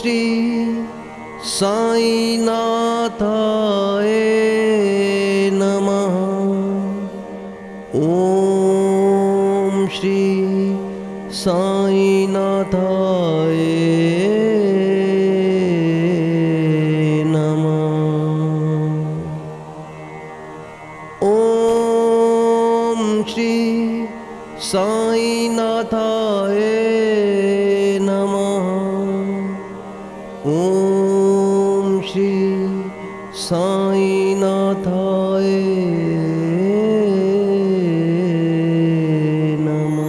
Shri Sai Natha E Nama. Om Shri Sai Natha E Nama. Om Shri Sai Natha E Nama. Om Shri Sai Natha E Nama.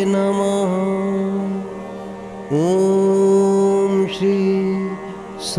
Nama. Om Shri Sai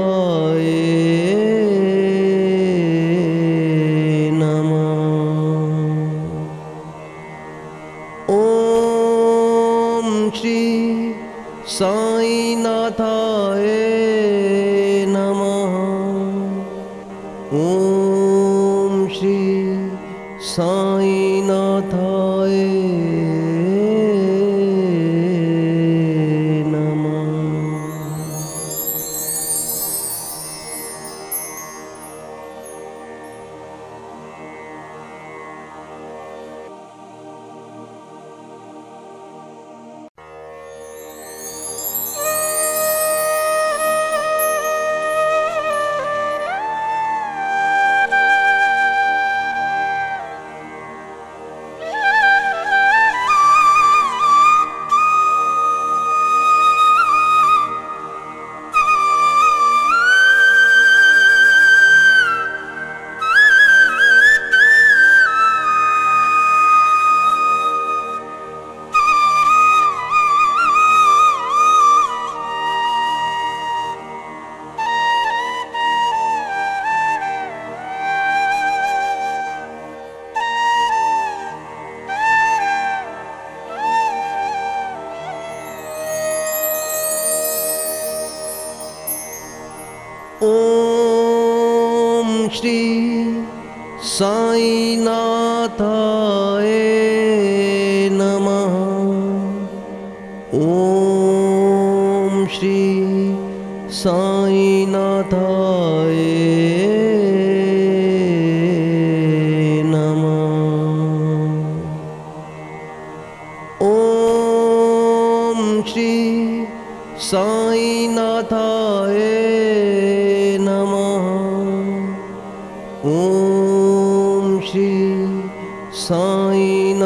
Nama. Om Shri Sai Natha E Nama. Om Shri Sai Natha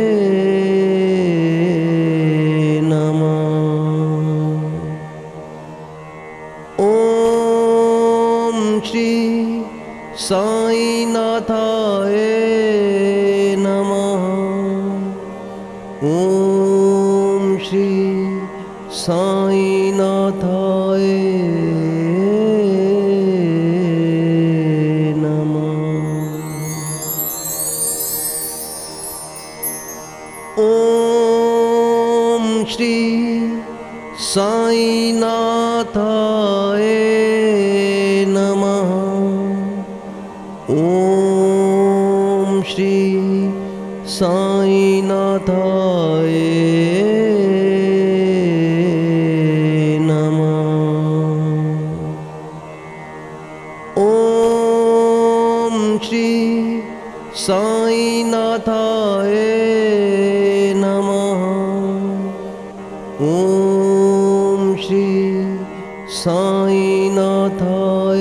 Nama. Om Shri Sai Natha E Nama. Om Shri Sai Natha E Nama. Om Shri Sai Natha E Nama. Om Shri Sai Natha E Nama. Om Shri Sai Natha E Nama. Om Shri Sai Natha E Om Shri Sai Natha E Sai Namaha. Om Shri Sai Natha E Nama. Om Shri Sai Natha E Nama. Om Shri Sai Natha E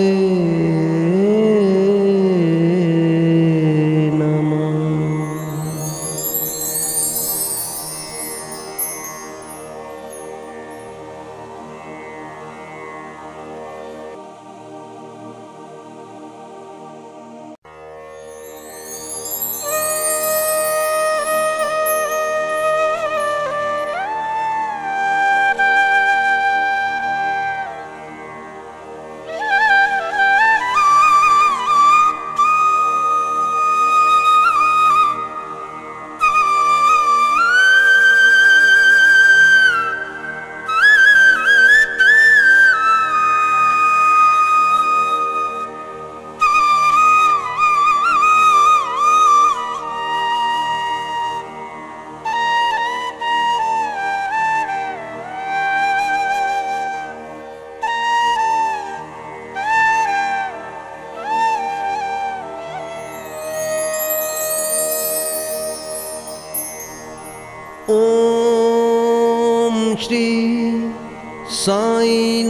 Om Shri Sai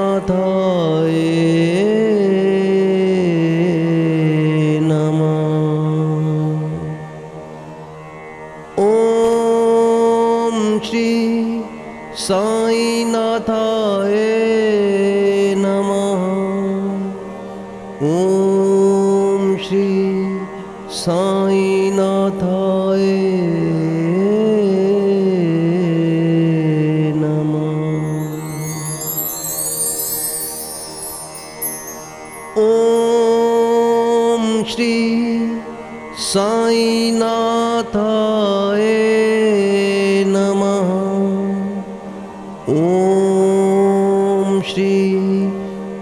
Natha E Nama. Om Shri Sai Natha E Nama. Om Shri Sai Natha E Nama. Om Shri Sai Natha E Nama. Om Shri Sai Natha E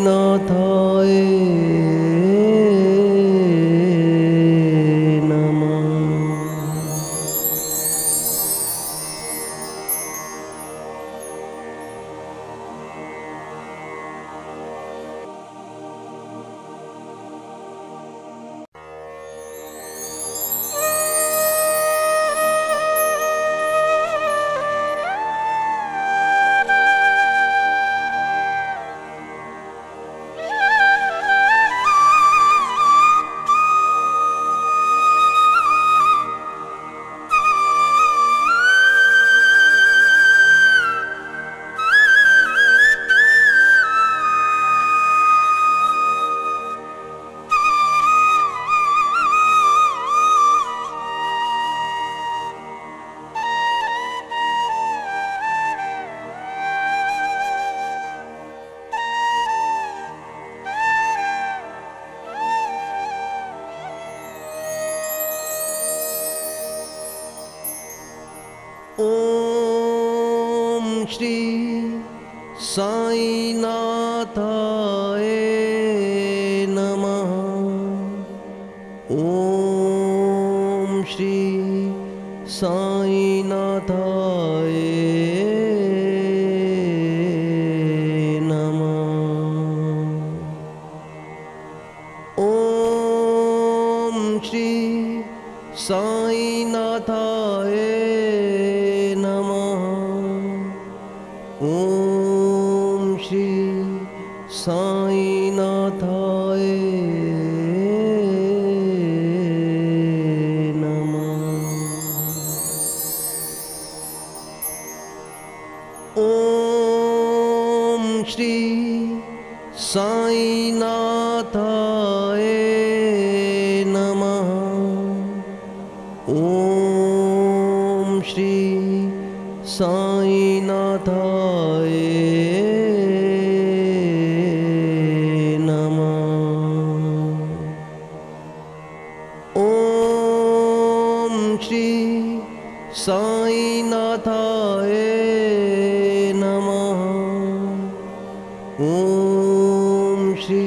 Natha E Nama. Shri Sai Natha E Nama. Om Shri Sai Natha E Nama. Om Shri Sai Natha E Nama. Om Shri Sai Natha E Nama. Om Shri Sai Natha E Nama. Om Shri Sai Natha E Nama. Om Shri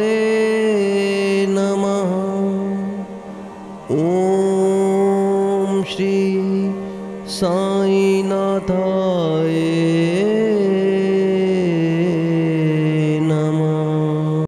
E Nama. Om Shri Sai Natha E Nama.